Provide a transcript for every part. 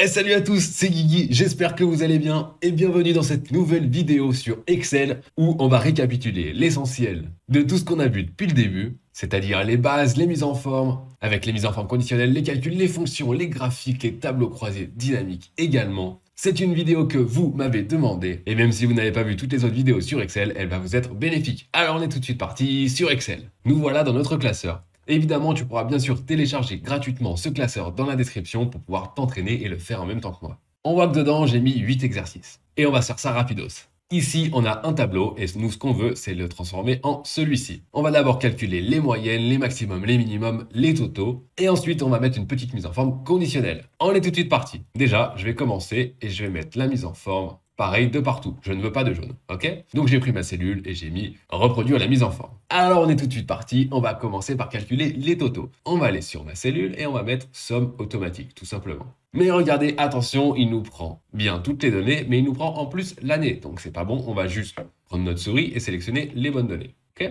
Et salut à tous, c'est Guigui, j'espère que vous allez bien et bienvenue dans cette nouvelle vidéo sur Excel où on va récapituler l'essentiel de tout ce qu'on a vu depuis le début, c'est-à-dire les bases, les mises en forme, avec les mises en forme conditionnelles, les calculs, les fonctions, les graphiques, les tableaux croisés dynamiques également. C'est une vidéo que vous m'avez demandé et même si vous n'avez pas vu toutes les autres vidéos sur Excel, elle va vous être bénéfique. Alors on est tout de suite parti sur Excel. Nous voilà dans notre classeur. Évidemment, tu pourras bien sûr télécharger gratuitement ce classeur dans la description pour pouvoir t'entraîner et le faire en même temps que moi. On voit que dedans, j'ai mis 8 exercices. Et on va faire ça rapidos. Ici, on a un tableau et nous, ce qu'on veut, c'est le transformer en celui-ci. On va d'abord calculer les moyennes, les maximums, les minimums, les totaux. Et ensuite, on va mettre une petite mise en forme conditionnelle. On est tout de suite parti. Déjà, je vais commencer et je vais mettre la mise en forme. Pareil de partout, je ne veux pas de jaune, ok? Donc j'ai pris ma cellule et j'ai mis reproduire la mise en forme. Alors on est tout de suite parti, on va commencer par calculer les totaux. On va aller sur ma cellule et on va mettre somme automatique, tout simplement. Mais regardez, attention, il nous prend bien toutes les données, mais il nous prend en plus l'année. Donc c'est pas bon, on va juste prendre notre souris et sélectionner les bonnes données, ok?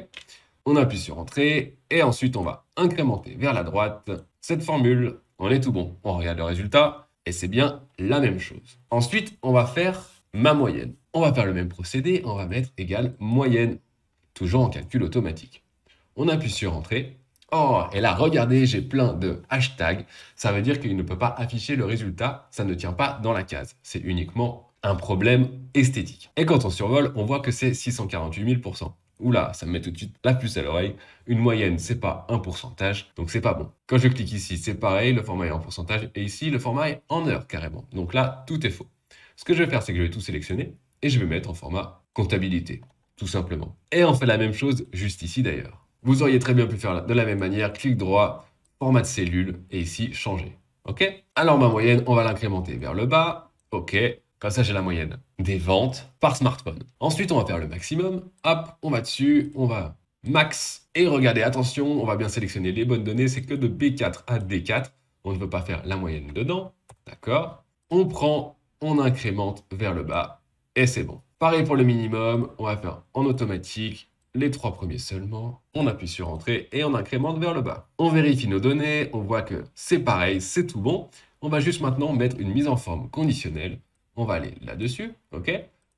On appuie sur Entrée et ensuite on va incrémenter vers la droite cette formule. On est tout bon, on regarde le résultat et c'est bien la même chose. Ensuite, on va faire ma moyenne. On va faire le même procédé, on va mettre égale moyenne, toujours en calcul automatique. On appuie sur Entrée. Oh, et là, regardez, j'ai plein de hashtags. Ça veut dire qu'il ne peut pas afficher le résultat, ça ne tient pas dans la case. C'est uniquement un problème esthétique. Et quand on survole, on voit que c'est 648 000%. Oula, ça me met tout de suite la puce à l'oreille. Une moyenne, c'est pas un pourcentage, donc c'est pas bon. Quand je clique ici, c'est pareil, le format est en pourcentage, et ici, le format est en heure carrément. Donc là, tout est faux. Ce que je vais faire, c'est que je vais tout sélectionner et je vais mettre en format comptabilité, tout simplement. Et on fait la même chose juste ici d'ailleurs. Vous auriez très bien pu faire de la même manière, clic droit, format de cellule et ici, changer. Ok? Alors ma moyenne, on va l'incrémenter vers le bas. Ok, comme ça j'ai la moyenne des ventes par smartphone. Ensuite, on va faire le maximum. Hop, on va dessus, on va max. Et regardez, attention, on va bien sélectionner les bonnes données. C'est que de B4 à D4. On ne peut pas faire la moyenne dedans. D'accord? On prend... on incrémente vers le bas et c'est bon. Pareil pour le minimum, on va faire en automatique les 3 premiers seulement. On appuie sur Entrée et on incrémente vers le bas. On vérifie nos données, on voit que c'est pareil, c'est tout bon. On va juste maintenant mettre une mise en forme conditionnelle. On va aller là-dessus, ok?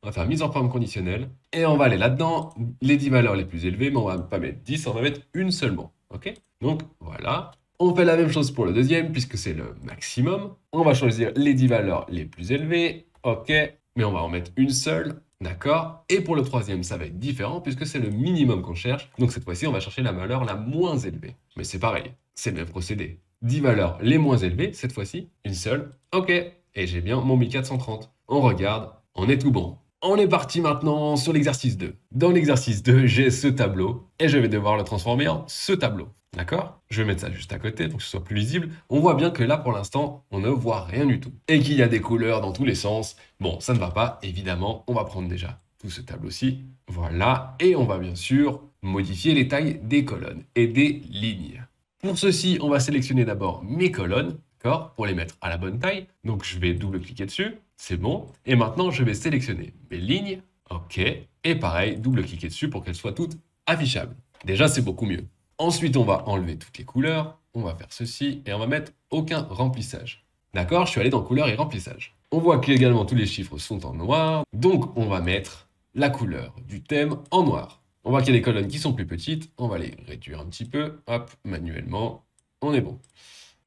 On va faire mise en forme conditionnelle et on va aller là-dedans. Les 10 valeurs les plus élevées, mais on ne va pas mettre 10, on va mettre une seulement, ok? Donc voilà. On fait la même chose pour le deuxième, puisque c'est le maximum. On va choisir les 10 valeurs les plus élevées. OK, mais on va en mettre une seule. D'accord? Et pour le troisième, ça va être différent, puisque c'est le minimum qu'on cherche. Donc cette fois-ci, on va chercher la valeur la moins élevée. Mais c'est pareil, c'est le même procédé. 10 valeurs les moins élevées, cette fois-ci, une seule. OK, et j'ai bien mon 1430. On regarde, on est tout bon. On est parti maintenant sur l'exercice 2. Dans l'exercice 2, j'ai ce tableau et je vais devoir le transformer en ce tableau. D'accord? Je vais mettre ça juste à côté pour que ce soit plus lisible. On voit bien que là, pour l'instant, on ne voit rien du tout. Et qu'il y a des couleurs dans tous les sens. Bon, ça ne va pas, évidemment. On va prendre déjà tout ce tableau-ci. Voilà. Et on va bien sûr modifier les tailles des colonnes et des lignes. Pour ceci, on va sélectionner d'abord mes colonnes. D'accord? Pour les mettre à la bonne taille. Donc, je vais double-cliquer dessus. C'est bon. Et maintenant, je vais sélectionner mes lignes. OK. Et pareil, double-cliquer dessus pour qu'elles soient toutes affichables. Déjà, c'est beaucoup mieux. Ensuite, on va enlever toutes les couleurs. On va faire ceci et on va mettre aucun remplissage. D'accord? Je suis allé dans couleurs et remplissage. On voit qu'également, tous les chiffres sont en noir. Donc, on va mettre la couleur du thème en noir. On voit qu'il y a des colonnes qui sont plus petites. On va les réduire un petit peu. Hop, manuellement. On est bon.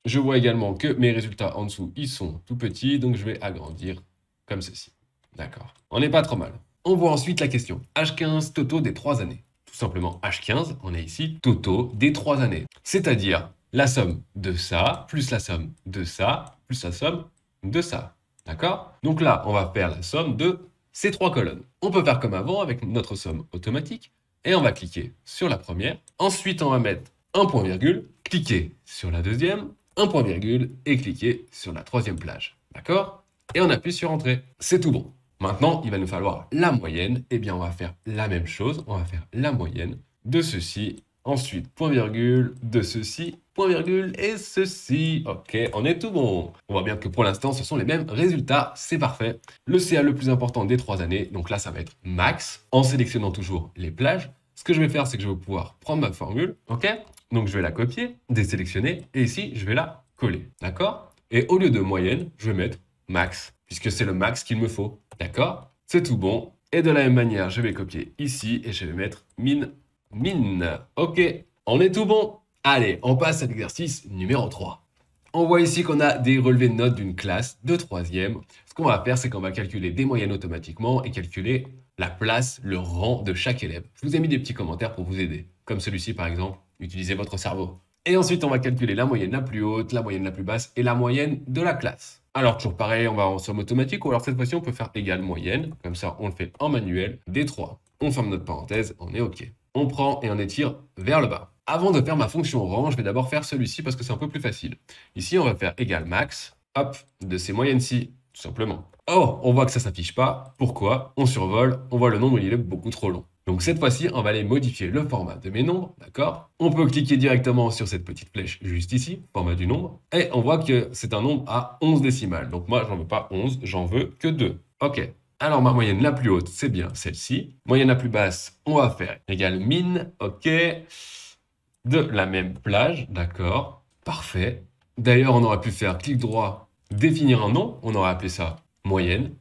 Je vois également que mes résultats en dessous, ils sont tout petits, donc je vais agrandir comme ceci. D'accord. On n'est pas trop mal. On voit ensuite la question H15 totaux des 3 années. Tout simplement H15, on est ici, totaux des 3 années. C'est-à-dire la somme de ça, plus la somme de ça, plus la somme de ça. D'accord? Donc là, on va faire la somme de ces 3 colonnes. On peut faire comme avant avec notre somme automatique et on va cliquer sur la première. Ensuite, on va mettre un point virgule, cliquer sur la deuxième. Un point virgule et cliquez sur la troisième plage. D'accord? Et on appuie sur Entrée. C'est tout bon. Maintenant, il va nous falloir la moyenne. Eh bien, on va faire la même chose. On va faire la moyenne de ceci. Ensuite, point virgule de ceci, point virgule et ceci. OK, on est tout bon. On voit bien que pour l'instant, ce sont les mêmes résultats. C'est parfait. Le CA le plus important des 3 années. Donc là, ça va être max. En sélectionnant toujours les plages. Ce que je vais faire, c'est que je vais pouvoir prendre ma formule. OK? Donc, je vais la copier, désélectionner, et ici, je vais la coller, d'accord? Et au lieu de moyenne, je vais mettre max, puisque c'est le max qu'il me faut. D'accord? C'est tout bon. Et de la même manière, je vais copier ici et je vais mettre min. OK, on est tout bon. Allez, on passe à l'exercice numéro 3. On voit ici qu'on a des relevés de notes d'une classe de 3e. Ce qu'on va faire, c'est qu'on va calculer des moyennes automatiquement et calculer la place, le rang de chaque élève. Je vous ai mis des petits commentaires pour vous aider, comme celui-ci par exemple. Utilisez votre cerveau. Et ensuite, on va calculer la moyenne la plus haute, la moyenne la plus basse et la moyenne de la classe. Alors, toujours pareil, on va en somme automatique, ou alors cette fois-ci, on peut faire égale moyenne. Comme ça, on le fait en manuel, des 3. On ferme notre parenthèse, on est OK. On prend et on étire vers le bas. Avant de faire ma fonction rang, je vais d'abord faire celui-ci parce que c'est un peu plus facile. Ici, on va faire égale max, hop, de ces moyennes-ci, tout simplement. Oh, on voit que ça ne s'affiche pas. Pourquoi? On survole, on voit le nombre, il est beaucoup trop long. Donc cette fois-ci, on va aller modifier le format de mes nombres, d'accord? On peut cliquer directement sur cette petite flèche juste ici, format du nombre, et on voit que c'est un nombre à 11 décimales. Donc moi, j'en veux pas 11, j'en veux que 2. OK. Alors ma moyenne la plus haute, c'est bien celle-ci. Moyenne la plus basse, on va faire égale min, OK, de la même plage, d'accord? Parfait. D'ailleurs, on aurait pu faire clic droit, définir un nom, on aurait appelé ça moyenne,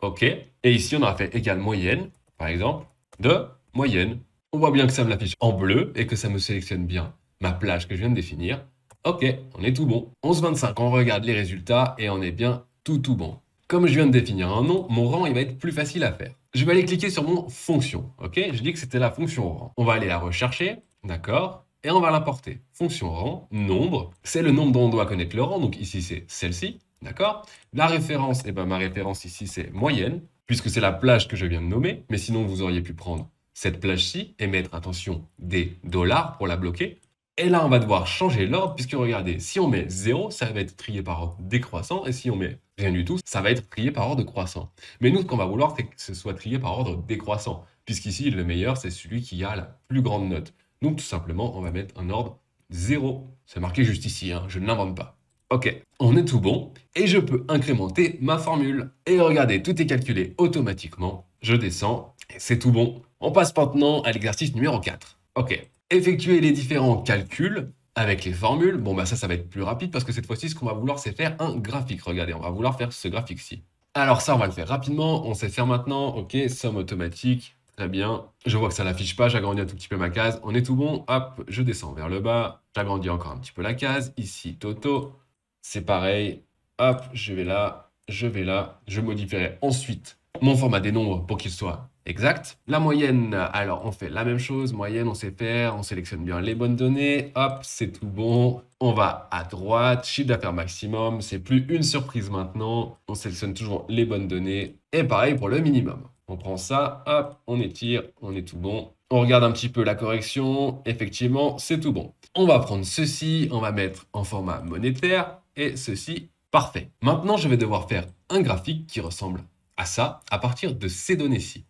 OK. Et ici, on aurait fait égale moyenne, par exemple, de moyenne. On voit bien que ça me l'affiche en bleu et que ça me sélectionne bien ma plage que je viens de définir. OK, on est tout bon. 11,25, on regarde les résultats et on est bien tout bon. Comme je viens de définir un nom, mon rang, il va être plus facile à faire. Je vais aller cliquer sur mon fonction, OK? Je dis que c'était la fonction rang. On va aller la rechercher, d'accord? Et on va l'importer. Fonction rang, nombre, c'est le nombre dont on doit connaître le rang, donc ici, c'est celle-ci, d'accord? La référence, eh ben, ma référence ici, c'est moyenne, puisque c'est la plage que je viens de nommer, mais sinon vous auriez pu prendre cette plage-ci et mettre, attention, des dollars pour la bloquer. Et là, on va devoir changer l'ordre, puisque regardez, si on met 0, ça va être trié par ordre décroissant, et si on met rien du tout, ça va être trié par ordre croissant. Mais nous, ce qu'on va vouloir, c'est que ce soit trié par ordre décroissant, puisqu'ici, le meilleur, c'est celui qui a la plus grande note. Donc, tout simplement, on va mettre un ordre 0. C'est marqué juste ici, hein, je ne l'invente pas. OK, on est tout bon et je peux incrémenter ma formule. Et regardez, tout est calculé automatiquement. Je descends et c'est tout bon. On passe maintenant à l'exercice numéro 4. OK, effectuer les différents calculs avec les formules. Bon, bah ça va être plus rapide parce que cette fois-ci, ce qu'on va vouloir, c'est faire un graphique. Regardez, on va vouloir faire ce graphique-ci. Alors ça, on va le faire rapidement. On sait faire maintenant. OK, somme automatique. Très bien. Je vois que ça ne l'affiche pas. J'agrandis un tout petit peu ma case. On est tout bon. Hop, je descends vers le bas. J'agrandis encore un petit peu la case. Ici, Toto. C'est pareil, hop, je vais là. Je modifierai ensuite mon format des nombres pour qu'il soit exact. La moyenne, alors on fait la même chose. Moyenne, on sait faire, on sélectionne bien les bonnes données. Hop, c'est tout bon. On va à droite, chiffre d'affaires maximum. C'est plus une surprise maintenant. On sélectionne toujours les bonnes données. Et pareil pour le minimum. On prend ça, hop, on étire, on est tout bon. On regarde un petit peu la correction. Effectivement, c'est tout bon. On va prendre ceci, on va mettre en format monétaire. Et ceci, parfait. Maintenant, je vais devoir faire un graphique qui ressemble à ça, à partir de ces données-ci.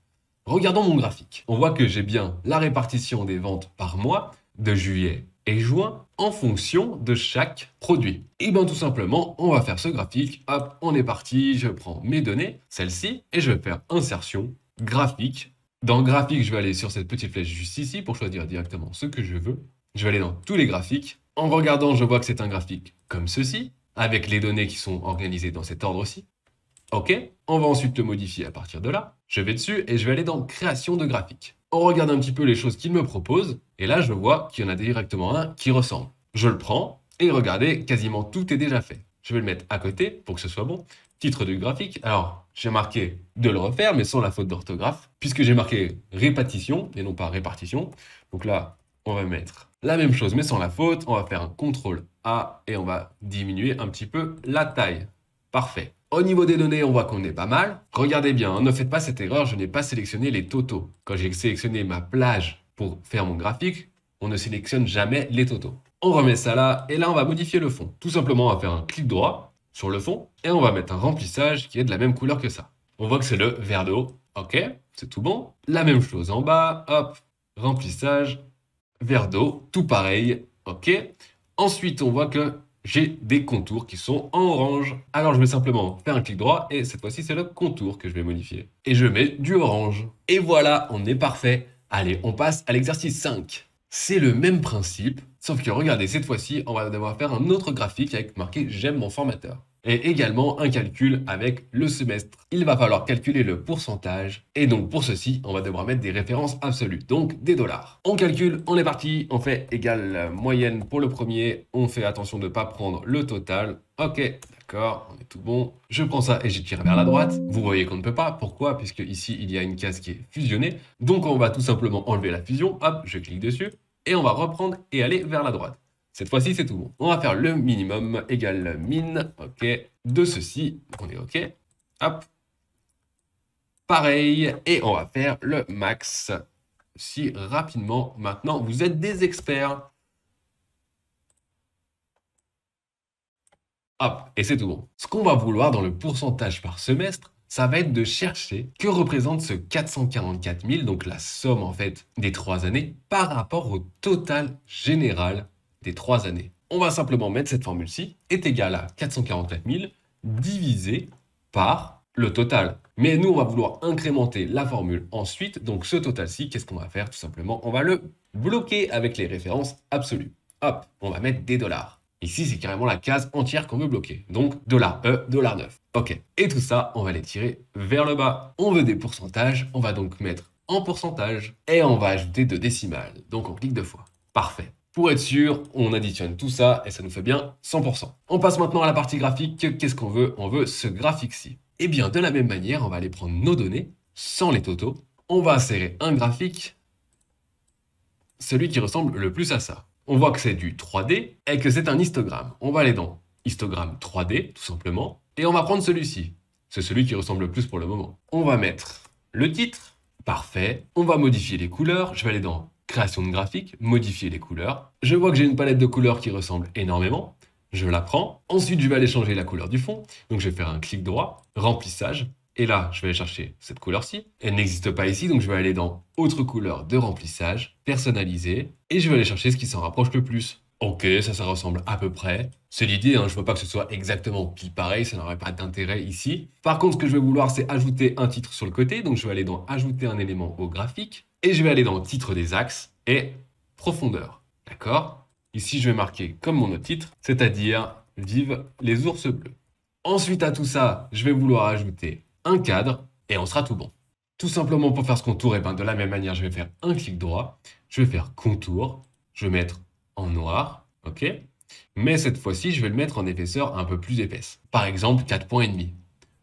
Regardons mon graphique. On voit que j'ai bien la répartition des ventes par mois, de juillet et juin, en fonction de chaque produit. Et bien, tout simplement, on va faire ce graphique. Hop, on est parti. Je prends mes données, celle-ci, et je vais faire insertion, graphique. Dans graphique, je vais aller sur cette petite flèche juste ici pour choisir directement ce que je veux. Je vais aller dans tous les graphiques. En regardant, je vois que c'est un graphique comme ceci, avec les données qui sont organisées dans cet ordre-ci. OK, on va ensuite le modifier à partir de là. Je vais dessus et je vais aller dans création de graphique. On regarde un petit peu les choses qu'il me propose. Et là, je vois qu'il y en a directement un qui ressemble. Je le prends et regardez, quasiment tout est déjà fait. Je vais le mettre à côté pour que ce soit bon. Titre du graphique. Alors, j'ai marqué de le refaire, mais sans la faute d'orthographe, puisque j'ai marqué répartition et non pas répartition. Donc là, on va mettre la même chose, mais sans la faute. On va faire un CTRL A et on va diminuer un petit peu la taille. Parfait. Au niveau des données, on voit qu'on est pas mal. Regardez bien, hein, ne faites pas cette erreur, je n'ai pas sélectionné les totaux. Quand j'ai sélectionné ma plage pour faire mon graphique, on ne sélectionne jamais les totaux. On remet ça là, et là, on va modifier le fond. Tout simplement, on va faire un clic droit sur le fond et on va mettre un remplissage qui est de la même couleur que ça. On voit que c'est le vert de haut. OK, c'est tout bon. La même chose en bas, hop, remplissage. Vert d'eau, tout pareil, OK. Ensuite, on voit que j'ai des contours qui sont en orange. Alors, je vais simplement faire un clic droit et cette fois-ci, c'est le contour que je vais modifier. Et je mets du orange. Et voilà, on est parfait. Allez, on passe à l'exercice 5. C'est le même principe, sauf que regardez, cette fois-ci, on va devoir faire un autre graphique avec marqué « J'aime mon formateur ». et également un calcul avec le semestre. Il va falloir calculer le pourcentage et donc pour ceci, on va devoir mettre des références absolues, donc des dollars. On calcule, on est parti, on fait égale moyenne pour le premier, on fait attention de ne pas prendre le total. Ok, d'accord, on est tout bon. Je prends ça et j'étire vers la droite. Vous voyez qu'on ne peut pas. Pourquoi? Puisque ici, il y a une case qui est fusionnée. Donc, on va tout simplement enlever la fusion. Hop, je clique dessus et on va reprendre et aller vers la droite. Cette fois-ci, c'est tout bon. On va faire le minimum égale min, ok, de ceci. On est ok. Hop. Pareil. Et on va faire le max si rapidement. Maintenant, vous êtes des experts. Hop, et c'est tout bon. Ce qu'on va vouloir dans le pourcentage par semestre, ça va être de chercher que représente ce 444 000, donc la somme en fait des 3 années, par rapport au total général des 3 années. On va simplement mettre cette formule-ci, est égale à 444 000 divisé par le total. Mais nous, on va vouloir incrémenter la formule ensuite, donc ce total-ci, qu'est-ce qu'on va faire? Tout simplement, on va le bloquer avec les références absolues. Hop, on va mettre des dollars. Ici, c'est carrément la case entière qu'on veut bloquer. Donc, $E, $9. OK. Et tout ça, on va les tirer vers le bas. On veut des pourcentages. On va donc mettre en pourcentage et on va ajouter 2 décimales. Donc, on clique 2 fois. Parfait. Pour être sûr, on additionne tout ça et ça nous fait bien 100%. On passe maintenant à la partie graphique. Qu'est-ce qu'on veut? On veut ce graphique-ci. Eh bien, de la même manière, on va aller prendre nos données sans les totaux. On va insérer un graphique, celui qui ressemble le plus à ça. On voit que c'est du 3D et que c'est un histogramme. On va aller dans histogramme 3D, tout simplement. Et on va prendre celui-ci. C'est celui qui ressemble le plus pour le moment. On va mettre le titre. Parfait. On va modifier les couleurs. Je vais aller dans création de graphique, modifier les couleurs. Je vois que j'ai une palette de couleurs qui ressemble énormément. Je la prends. Ensuite, je vais aller changer la couleur du fond. Donc, je vais faire un clic droit, remplissage. Et là, je vais aller chercher cette couleur-ci. Elle n'existe pas ici, donc je vais aller dans autre couleur de remplissage, personnaliser, et je vais aller chercher ce qui s'en rapproche le plus. Ok, ça ressemble à peu près. C'est l'idée, hein, je ne veux pas que ce soit exactement pile pareil, ça n'aurait pas d'intérêt ici. Par contre, ce que je vais vouloir, c'est ajouter un titre sur le côté, donc je vais aller dans ajouter un élément au graphique, et je vais aller dans titre des axes et profondeur. D'accord? Ici, je vais marquer comme mon autre titre, c'est-à-dire vive les ours bleus. Ensuite à tout ça, je vais vouloir ajouter un cadre et on sera tout bon. Tout simplement pour faire ce contour, et de la même manière, je vais faire un clic droit, je vais faire contour, je vais mettre en noir, ok. Mais cette fois-ci, je vais le mettre en épaisseur un peu plus épaisse, par exemple 4,5 points.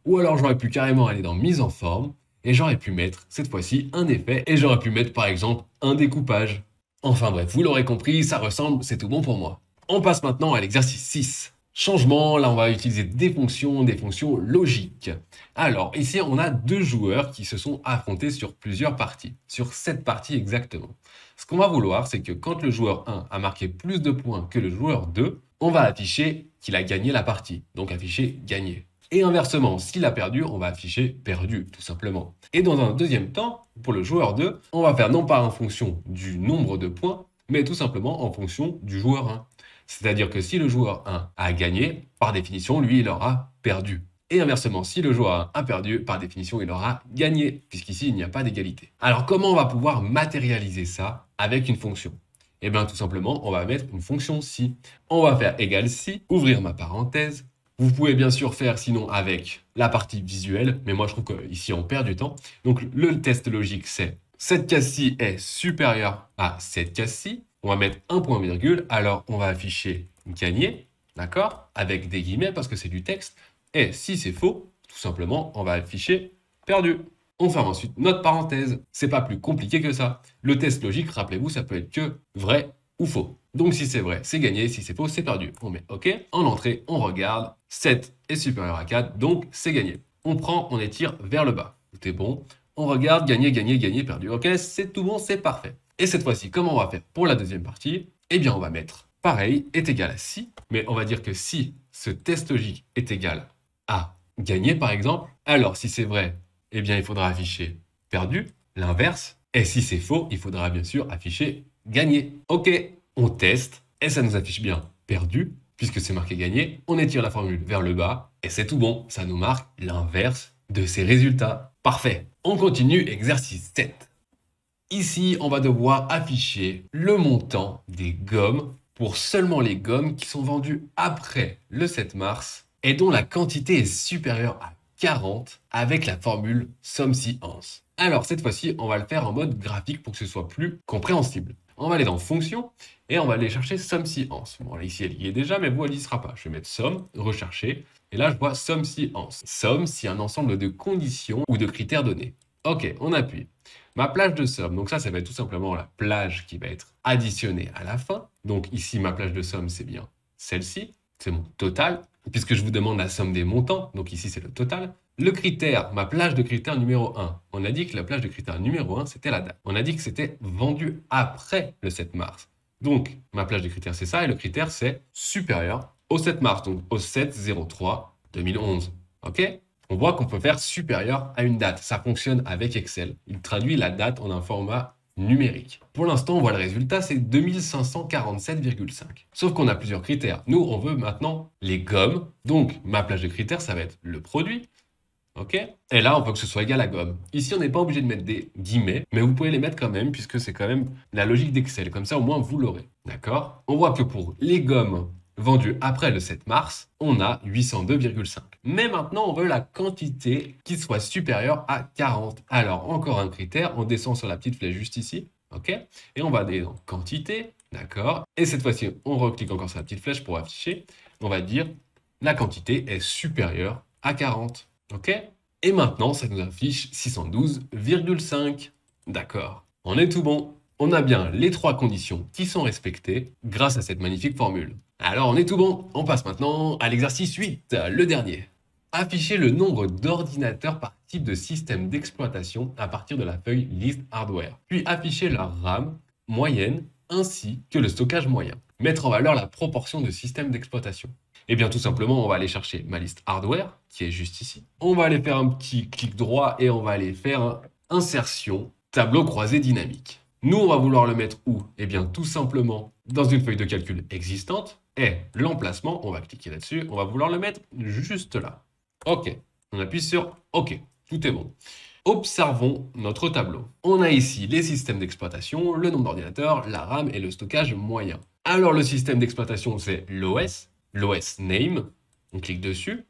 Ou alors j'aurais pu carrément aller dans mise en forme et j'aurais pu mettre cette fois-ci un effet et j'aurais pu mettre par exemple un découpage. Enfin bref, vous l'aurez compris, ça ressemble, c'est tout bon pour moi. On passe maintenant à l'exercice 6. Changement, là on va utiliser des fonctions logiques. Alors ici on a 2 joueurs qui se sont affrontés sur plusieurs parties, sur 7 parties exactement. Ce qu'on va vouloir, c'est que quand le joueur 1 a marqué plus de points que le joueur 2, on va afficher qu'il a gagné la partie, donc afficher gagné. Et inversement, s'il a perdu, on va afficher perdu, tout simplement. Et dans un deuxième temps, pour le joueur 2, on va faire non pas en fonction du nombre de points, mais tout simplement en fonction du joueur 1. C'est-à-dire que si le joueur 1 a gagné, par définition, lui, il aura perdu. Et inversement, si le joueur 1 a perdu, par définition, il aura gagné, puisqu'ici, il n'y a pas d'égalité. Alors, comment on va pouvoir matérialiser ça avec une fonction? Eh bien, tout simplement, on va mettre une fonction si. On va faire égale si, ouvrir ma parenthèse. Vous pouvez bien sûr faire sinon avec la partie visuelle, mais moi, je trouve qu'ici, on perd du temps. Donc, le test logique, c'est cette case-ci est supérieure à cette case-ci. On va mettre un point virgule, alors on va afficher gagné, d'accord, avec des guillemets parce que c'est du texte. Et si c'est faux, tout simplement, on va afficher perdu. On ferme ensuite notre parenthèse. C'est pas plus compliqué que ça. Le test logique, rappelez-vous, ça peut être que vrai ou faux. Donc si c'est vrai, c'est gagné, si c'est faux, c'est perdu. On met OK. En entrée, on regarde, 7 est supérieur à 4, donc c'est gagné. On prend, on étire vers le bas. Tout est bon. On regarde, gagné, gagné, gagné, perdu. OK, c'est tout bon, c'est parfait. Et cette fois-ci, comment on va faire pour la deuxième partie? Eh bien, on va mettre pareil est égal à si, mais on va dire que si ce test logique est égal à gagné, par exemple, alors si c'est vrai, eh bien, il faudra afficher perdu, l'inverse. Et si c'est faux, il faudra bien sûr afficher gagné. OK, on teste et ça nous affiche bien perdu, puisque c'est marqué gagné. On étire la formule vers le bas et c'est tout bon. Ça nous marque l'inverse de ces résultats. Parfait. On continue, exercice 7. Ici, on va devoir afficher le montant des gommes pour seulement les gommes qui sont vendues après le 7 mars et dont la quantité est supérieure à 40 avec la formule somme si ans. Alors cette fois-ci, on va le faire en mode graphique pour que ce soit plus compréhensible. On va aller dans Fonction et on va aller chercher somme si ans. Bon, là, ici, elle y est déjà, mais vous, elle n'y sera pas. Je vais mettre somme, rechercher, et là, je vois somme si ans. Somme si un ensemble de conditions ou de critères donnés. OK, on appuie. Ma plage de somme, donc ça va être tout simplement la plage qui va être additionnée à la fin. Donc ici, ma plage de somme, c'est bien celle-ci. C'est mon total, puisque je vous demande la somme des montants. Donc ici, c'est le total. Le critère, ma plage de critère numéro 1. On a dit que la plage de critère numéro 1, c'était la date. On a dit que c'était vendu après le 7 mars. Donc, ma plage de critère, c'est ça. Et le critère, c'est supérieur au 7 mars. Donc, au 7/03/2011. OK ? On voit qu'on peut faire supérieur à une date. Ça fonctionne avec Excel. Il traduit la date en un format numérique. Pour l'instant, on voit le résultat, c'est 2547,5. Sauf qu'on a plusieurs critères. Nous, on veut maintenant les gommes. Donc, ma plage de critères, ça va être le produit. OK ? Et là, on veut que ce soit égal à gomme. Ici, on n'est pas obligé de mettre des guillemets, mais vous pouvez les mettre quand même, puisque c'est quand même la logique d'Excel. Comme ça, au moins, vous l'aurez. D'accord ? On voit que pour les gommes vendues après le 7 mars, on a 802,5. Mais maintenant, on veut la quantité qui soit supérieure à 40. Alors, encore un critère. On descend sur la petite flèche juste ici. OK ? Et on va aller dans quantité. D'accord ? Et cette fois-ci, on reclique encore sur la petite flèche pour afficher. On va dire la quantité est supérieure à 40. OK ? Et maintenant, ça nous affiche 612,5. D'accord. On est tout bon. On a bien les trois conditions qui sont respectées grâce à cette magnifique formule. Alors, on est tout bon. On passe maintenant à l'exercice 8, le dernier. Afficher le nombre d'ordinateurs par type de système d'exploitation à partir de la feuille List Hardware. Puis afficher leur RAM moyenne ainsi que le stockage moyen. Mettre en valeur la proportion de systèmes d'exploitation. Eh bien, tout simplement, on va aller chercher ma liste hardware, qui est juste ici. On va aller faire un petit clic droit et on va aller faire un insertion tableau croisé dynamique. Nous, on va vouloir le mettre où ? Eh bien, tout simplement dans une feuille de calcul existante. Et l'emplacement, on va cliquer là-dessus. On va vouloir le mettre juste là. OK. On appuie sur OK. Tout est bon. Observons notre tableau. On a ici les systèmes d'exploitation, le nombre d'ordinateurs, la RAM et le stockage moyen. Alors, le système d'exploitation, c'est l'OS. L'OS Name, on clique dessus,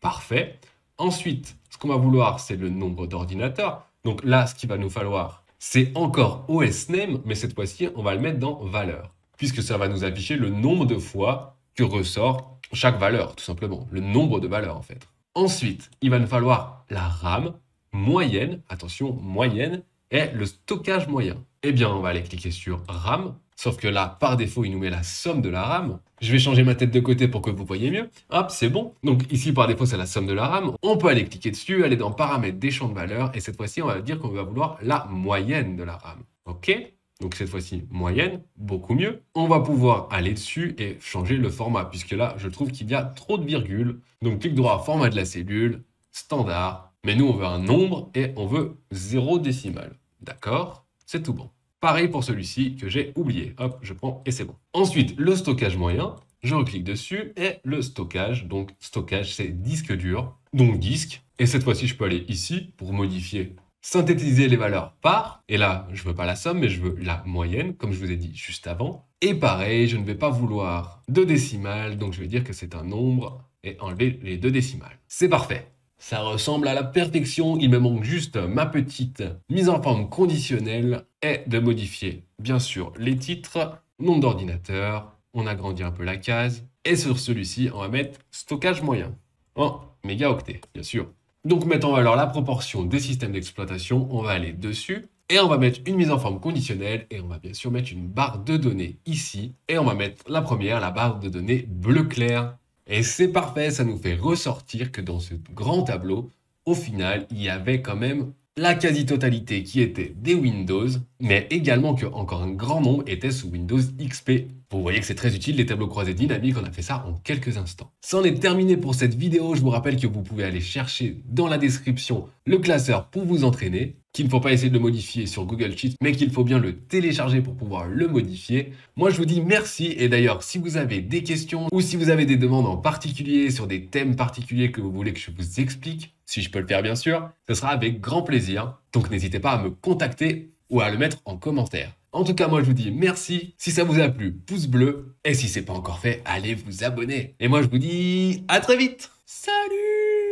parfait. Ensuite, ce qu'on va vouloir, c'est le nombre d'ordinateurs. Donc là, ce qu'il va nous falloir, c'est encore OS Name, mais cette fois-ci, on va le mettre dans valeur, puisque ça va nous afficher le nombre de fois que ressort chaque valeur, tout simplement, le nombre de valeurs en fait. Ensuite, il va nous falloir la RAM moyenne, attention, moyenne, et le stockage moyen. Eh bien, on va aller cliquer sur RAM. Sauf que là, par défaut, il nous met la somme de la RAM. Je vais changer ma tête de côté pour que vous voyez mieux. Hop, c'est bon. Donc ici, par défaut, c'est la somme de la RAM. On peut aller cliquer dessus, aller dans paramètres des champs de valeur. Et cette fois-ci, on va dire qu'on va vouloir la moyenne de la RAM. OK ? Donc cette fois-ci, moyenne, beaucoup mieux. On va pouvoir aller dessus et changer le format, puisque là, je trouve qu'il y a trop de virgules. Donc clic droit, format de la cellule, standard. Mais nous, on veut un nombre et on veut 0 décimal. D'accord ? C'est tout bon. Pareil pour celui-ci que j'ai oublié. Hop, je prends et c'est bon. Ensuite, le stockage moyen, je reclique dessus et le stockage, donc stockage, c'est disque dur, donc disque. Et cette fois-ci, je peux aller ici pour modifier, synthétiser les valeurs par. Et là, je veux pas la somme, mais je veux la moyenne, comme je vous ai dit juste avant. Et pareil, je ne vais pas vouloir 2 décimales, donc je vais dire que c'est un nombre et enlever les 2 décimales. C'est parfait. Ça ressemble à la perfection, il me manque juste ma petite mise en forme conditionnelle et de modifier, bien sûr, les titres, nombre d'ordinateurs, on agrandit un peu la case, et sur celui-ci, on va mettre stockage moyen, en mégaoctets, bien sûr. Donc, mettons alors la proportion des systèmes d'exploitation, on va aller dessus, et on va mettre une mise en forme conditionnelle, et on va bien sûr mettre une barre de données ici, et on va mettre la première, la barre de données bleu clair. Et c'est parfait, ça nous fait ressortir que dans ce grand tableau, au final, il y avait quand même la quasi-totalité qui était des Windows, mais également que encore un grand nombre était sous Windows XP. Vous voyez que c'est très utile, les tableaux croisés dynamiques, on a fait ça en quelques instants. C'en est terminé pour cette vidéo, je vous rappelle que vous pouvez aller chercher dans la description le classeur pour vous entraîner, qu'il ne faut pas essayer de le modifier sur Google Sheets, mais qu'il faut bien le télécharger pour pouvoir le modifier. Moi, je vous dis merci, et d'ailleurs, si vous avez des questions ou si vous avez des demandes en particulier sur des thèmes particuliers que vous voulez que je vous explique, si je peux le faire bien sûr, ce sera avec grand plaisir. Donc n'hésitez pas à me contacter ou à le mettre en commentaire. En tout cas, moi je vous dis merci. Si ça vous a plu, pouce bleu. Et si c'est pas encore fait, allez vous abonner. Et moi je vous dis à très vite. Salut!